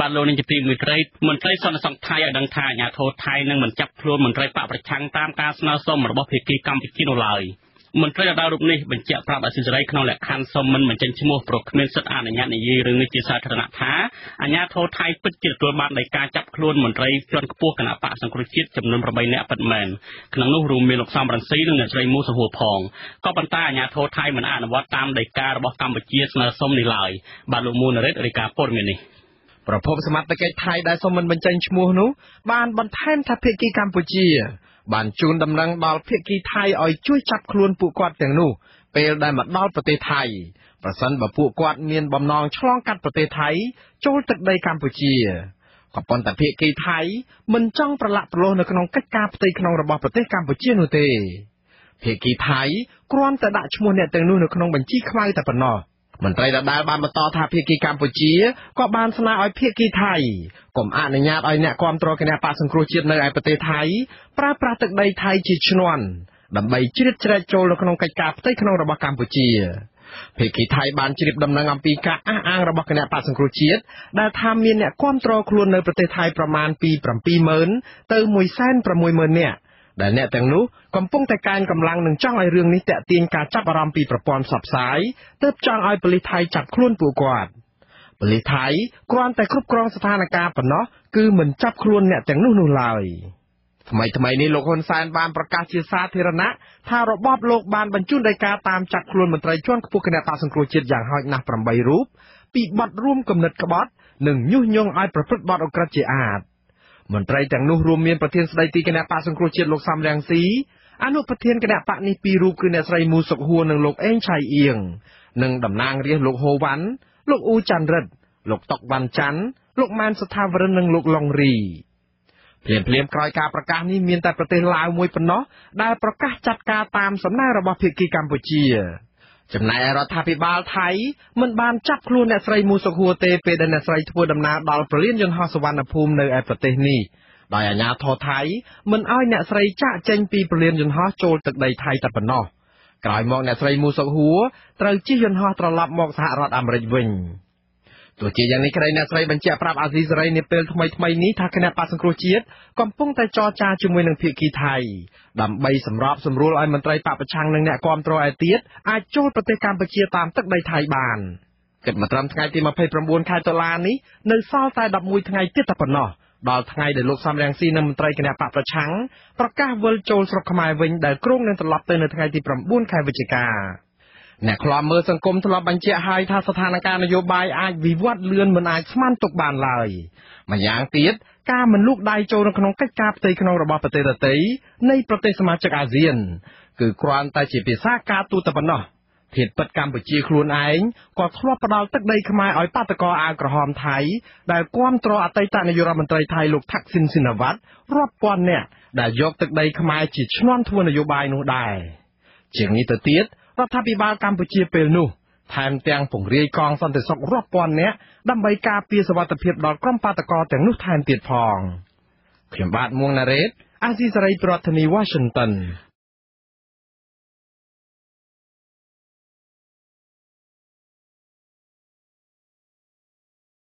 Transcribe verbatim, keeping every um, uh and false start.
บาโลนิจตีมือไตรมือไตรส่วนสังไทยดังทายหยาโทไทยนั่งเหมือนจับพลวนมือไตรปะประชังตามการสนาสมระบบพิธีกรรมพิธีโนลายมือไตรดาวรุ่งนี้บรรเจ้าพระบาสินไรขนมแหลกคันสมมันเหมือนจันชิโมโปรกเมนสัตอาณาญาในยีหรือในจิตสาธารณะท้าอาญาโทไทยปิดจิตตัวบ้านในการจับพลวนมือไตรจนกระพวกขณะปะสังครุจิตจำนวนประใบเนื้อปัดแมนขณะนุรุมเมลกซามรังสีหนึ่งในใจมูสหัวพองก็บรรดาอาญาโทไทยเหมือนอาณาวัตตามในการระบบกรรมวิจิตสนาสมในลายบาโลมูนเรศริกาโพดเมนีประพบสมัติเกยไทยได้สมมันบรรจัยชมูหนุบานบรรเทมทัพเพกีกัมพูชีบานจูนดำรังดอลเพกีไทยอ่อยช่วยจับคลวนปูกวัดอย่างนู้เปลได้มาดอลประเทศไทยประสันบะปูกวัดเมียนบำนองชลองกัดประเทศไทยโจลตึกใดกัมพูชีขปอนแต่เพกีไทยมันจ้องประหลาดโลนในขนมกัดกาปฏิขนมระบอบประเทศกัมพูชีนูเตเพกีไทยกรอนแต่ดะชมูเนี่ยอย่างนู้ในขนมบัญชีควายแต่ปนอมันไตรดาดาบานมาต่อทาเพียกีกัมพูชีก็บานสนาอ้อยเพียกีไทยกลมอาในญาติอ้อยเนี่ยความตรอกเนี่ยป่าสังครูจิตในไอประเทศไทยปราปราตึกใดไทยจิตชนวนดำใบจิตเจริญโจลขนมไก่กาบใต้ขนมระบากัมพูชีเพียกีไทยบานจิตดำนางอัมพีกาอ้างอ้างระบาเนี่ยป่าสังครูจิตดาทามีเนี่ยความตรอครวนในประเทศไทยประมาณปีประมาณปีเมินเติมมวยแซนประมวยเมินเนี่ยแต่เนี่ยแต่งนู้กำปงแต่การกำลังหนึ่งจ้างไอเรื่องนี้แต่ตีนการจับอารมณ์ปีประปอนสับสายเติบจ้างไอปริไทยจับคล้วนปูกวาดปริไทยกรอนแต่ครบกรองสถานการณ์ปะเนาะคือเหมือนจับคล้วนเนี่ยแต่งนู้นู่นลายทำไมทำไมนี่โลกคนซานบานประกาศเชื้อสาธารณะถ้าระบอบโลกบานบรรจุรายการตามจับคล้วนเหมือนไตรจ้วนขบวนคณะตาสังครูจิตอย่างหอยนักปรำใบรูปปีบัดร่วมกำเนิดกบฏหนึ่งยุ่งยงไอประพฤติบอดอกระเจียดมันไตรแต่งนุรวมเมียนประเทศสไลตีกระแนปะสังครูเชียดโลกสามแรงสีอนุประเทศกระแนปะในปีรูปคือในสไลมูสกหัวหนึ่งโลกเอ็งชายเอียงหนึ่งดำนางเรียกโลกโฮวันโลกอูจันเรดโลกตอกวันจันโลกมันสถาวรหนึ่งโลกลองรีเปลี่ยนเปลี่ยนกลอยกาประกาศนี้เมียนแต่ประเทศลาวมวยปนเนาะได้ประกาศจัดการตามสำนักระบอบเพียกีกัมพูชีจำนายรัฐาพิบาลไทยมันบานจับครูในสไลมูสกัวเตเปเดนในสไลทัวดำนาดอลเปลี่ยนยนฮอสวรรณภูมิในแอปเตนีโดยอาญาทอไทยมันอ้อยในสไลจ่าเจนปีเปลี่ยนยนฮอโจลตึกใดไทยตัดปนอไกลมองในสไลมูสกัวตรังจี้ยนฮอตระลับมองสหรัฐอเมริกาตัวเจียงในใครในสไลบัญชีปราบอาซิสไรในเปลทำไมทำไมนี้ทักคะแนนปาสังครูเชียดกำพุ่งแต่จอจาจุมวยหนังเพียกีไทยดำใบสำรับสำรู้ลอยมันไตรปะประชังหนังแหนกอมตรอไอเตียดอาโจดปฏิการประเชียตามตักใดไทยบานเกิดมาตรำทงไงที่มาเพย์ประมวลคายตลานี้ในซาตายดับมวยทงไงเตี้ยตะปนนอดาวทงไงเดือดโลกสามแรงซีนมันไตรคะแนนปะประชังประกาศเวลโจลสรบขมายเวงเดือดกรุงในตลับเตือนในทงไงที่ประมวลคายวิจิกาแนคลอมเมอร์สังคมทลบัญชีไฮทาสถานการณ์นโยบายอาจวิวัฒน์เลือนเหมือนอาจมั่นตกบานเลยมาอย่างเตียดก้ามันลูกได้โจนขนมกัดกาปฏิขนมระบอบประเทศตะเตยในประเทศสมาชิกอาเซียนคือความตายจีปีซากาตูตะปนอเหตุปัจกรรมปัจจีครูนไอ้กอดครอบประดาวตักใดขมายอ้อยปาตะกออากระหอมไทยได้ความตรออัตตานโยบายมันไตรไทยลูกทักษิณสินวัตรรอบปอนเนี่ยได้ยกตักใดขมายจีชนวนทวนนโยบายนู้ได้เจียงนี้ตะเตียดรัฐบาลกัมพูชีเปลนูแทนเตียงผงเรียกองสันติสกรอบปอนเนี้ยดำใบกาปีสวัสดิเพียบดอกกล้องปาตะกอแต่งนุชแทนเตียดพองเขียนบาดม่วงนาเรศอาซีสไรตรอธนีวอชิงตัน